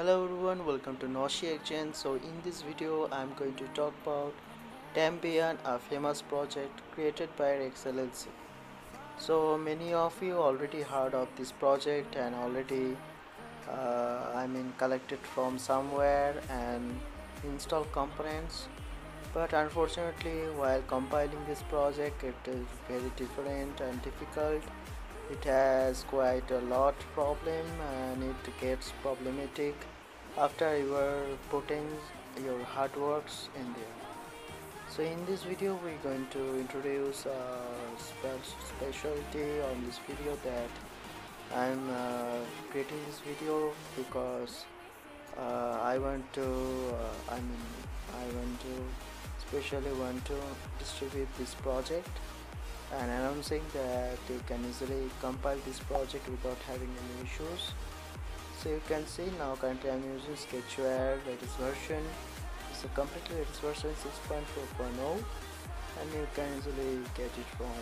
Hello everyone, welcome to Noshi Exchange. So in this video I'm going to talk about Tambayan, a famous project created by Rex LLC. So many of you already heard of this project and already collected from somewhere and installed components, but unfortunately while compiling this project it is very different and difficult. It has quite a lot problem and it gets problematic after you are putting your hard works in there. So in this video we're going to introduce a specialty on this video that I'm creating this video because I especially want to distribute this project and announcing that you can easily compile this project without having any issues. So you can see now currently I'm using Sketchware latest version. It's a completely latest version 6.4.0 and you can easily get it from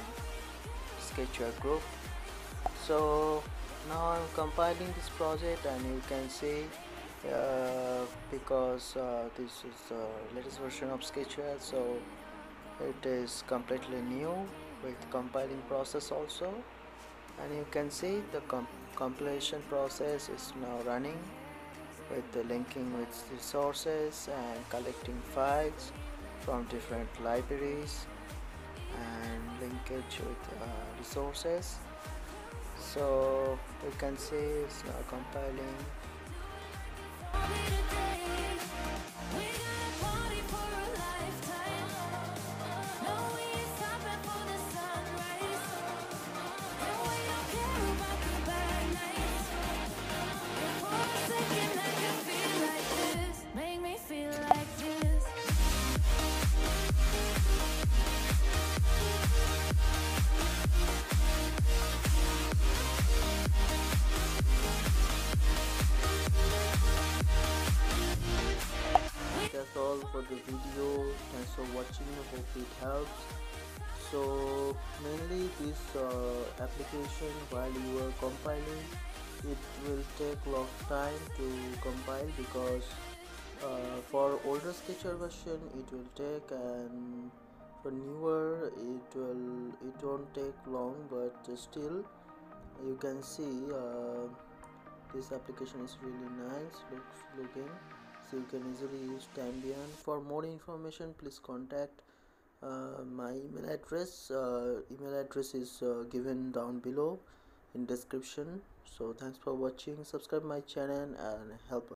Sketchware group. So now I'm compiling this project and you can see because this is the latest version of Sketchware, so it is completely new with compiling process also, and you can see the compilation process is now running with the linking with resources and collecting files from different libraries and linkage with resources. So you can see it's now compiling. All for the video, thanks for watching, hope it helps. So mainly this application, while you are compiling, it will take long time to compile because for older Sketchware version it will take, and for newer it won't take long, but still you can see this application is really nice looking. So you can easily use Tambayan. For more information please contact my email address. Is given down below in description. So thanks for watching, subscribe my channel and help us.